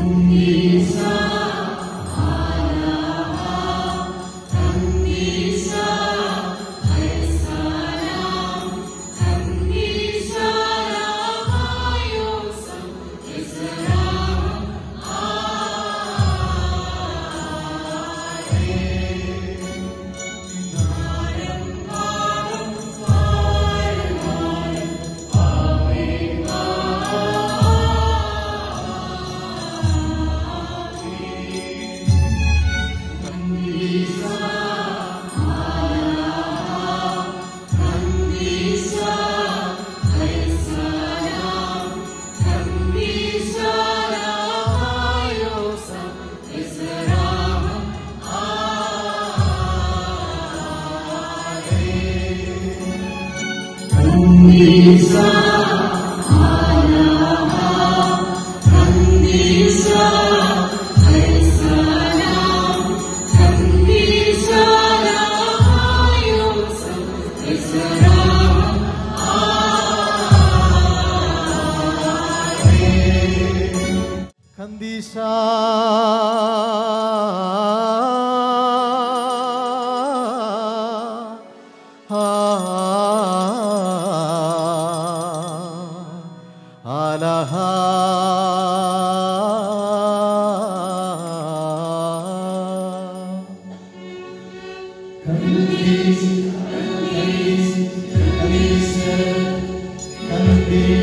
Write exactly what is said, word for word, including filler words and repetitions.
Kandeesha Alaha, Kandeesha Alaha, Kandeesha Alaha, Yosam Islam Aale. Kandeesha Alaha, Kandeesha Alaha, Kandeesha Alaha, Yosam Islam Aale. Kandeesha Alaha, Kandeesha, Kandeesha, Kandeesha, Kandeesha.